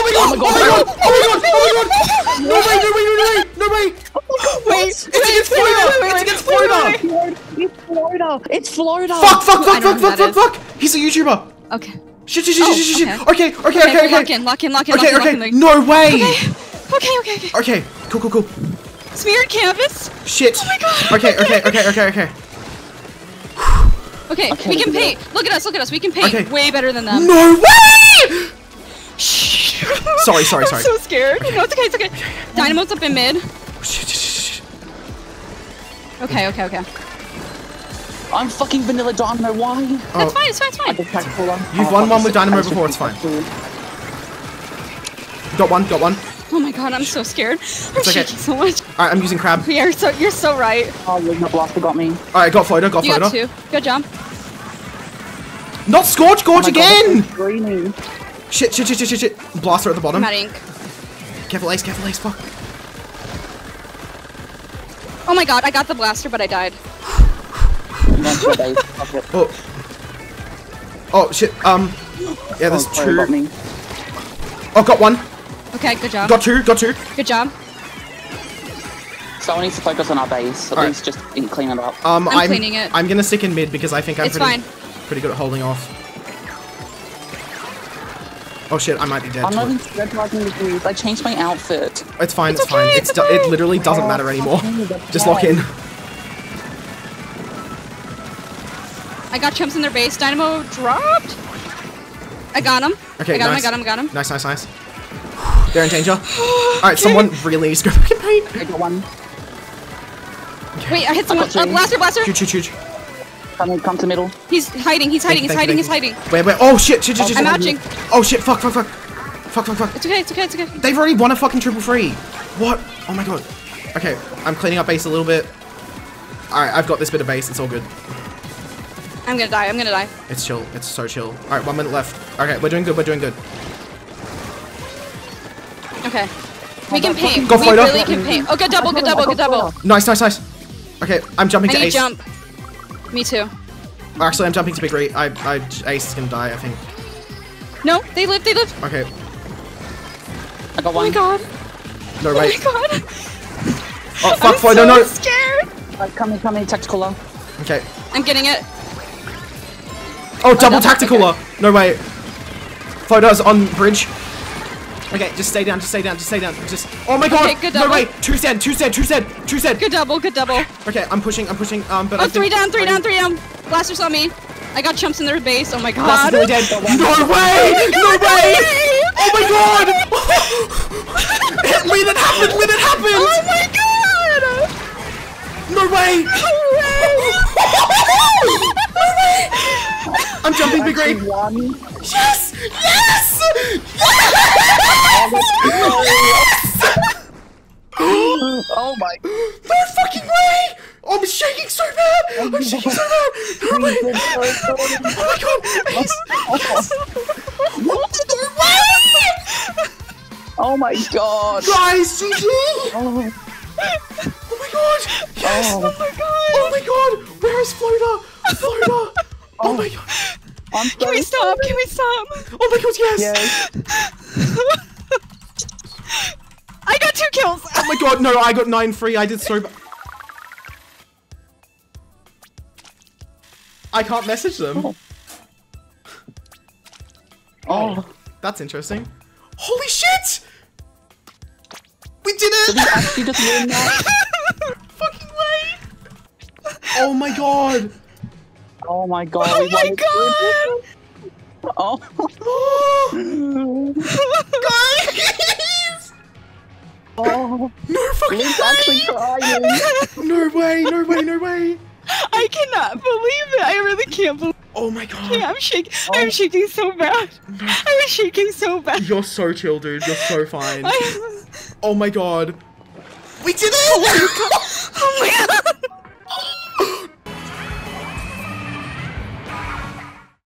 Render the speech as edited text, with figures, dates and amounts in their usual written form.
Oh my god! No way! It's against Flooda! Fuck! He's a YouTuber! Okay. Shit! Okay. Lock in. No way! Okay. Okay, cool. Smeared canvas? Shit. Oh my god. Okay. Okay, we can paint. Look at us. We can paint way better than them. No way! Shh. Sorry. I'm so scared. Okay. No, it's okay. Dynamo's up in mid. Okay. I'm fucking vanilla Dynamo. Why? That's fine. It's fine. You've won one with Dynamo before. It's fine. Got one. Oh my god, I'm so scared. I'm shaking so much. Alright, I'm using crab. You're so right. Oh, your blaster got me. Alright, got Flooda. You got two. Good jump. Not Scorch Gorge again! God, shit. Blaster at the bottom. I'm at ink. Careful ace, fuck. Oh my god, I got the blaster, but I died. Oh shit, yeah, there's two. Oh, got one. Okay, good job. Got two. Good job. So I need to focus on our base. At least just clean it up. I'm cleaning it. I'm gonna stick in mid because I think I'm pretty good at holding off. Oh shit, I might be dead. I'm not even degrees. I changed my outfit. It's fine. It literally doesn't matter anymore. Just lock in. I got chumps in their base. Dynamo dropped. I got him. Okay, I got him. Nice. They're in danger. Alright, someone really needs to go back and paint. I got one. Okay. Wait, I hit someone. Blaster. Huge. Come to middle. He's hiding. Wait. Oh shit. I'm ouching. Oh shit, fuck. It's okay. They've already won a fucking triple free. What? Oh my god. Okay, I'm cleaning up base a little bit. Alright, I've got this bit of base. It's all good. I'm gonna die. It's chill. It's so chill. Alright, 1 minute left. Okay, we're doing good. Okay. We can paint. We really can paint. Oh, good double. Nice. Okay, I'm jumping to ace. I need jump. Me too. Actually, I'm jumping to big re. Ace is gonna die, I think. No, they live. Okay. I got one. Oh my god. No, wait. Oh my god. Oh, fuck, Flooda, so no. I'm scared. Right, come in, tacticaler. Okay. I'm getting it. Oh, double tacticaler. Okay. No, wait. Flooda's on bridge. Okay, just stay down. Oh my god! Okay, good double. No way! Two stand! Good double. Okay, I'm pushing, but three down! Blaster saw me. I got chumps in their base, oh my god. Blaster's dead. No way! Oh my god! When it happened! Oh my god! No way! I'm jumping big green! Yes! Oh my! No fucking way! I'm shaking so bad! No way! Oh my god! What? No way! Oh my god! Guys, GG! Oh my god! Yes! Oh my god! Where is Flooda? Oh my god! Can we stop? Oh my god, yes! I got 2 kills! Oh my god, no, I got 9 free, I did so bad. I can't message them. Oh. That's interesting. Holy shit! We did it! Fucking way! Oh my god! Oh my god! Oh! Guys! Oh! No fucking way! No way! I cannot believe it! I really can't believe it! Oh my god! Yeah, I'm shaking so bad! You're so chill, dude. You're so fine. Oh my god! We did it! Oh my god!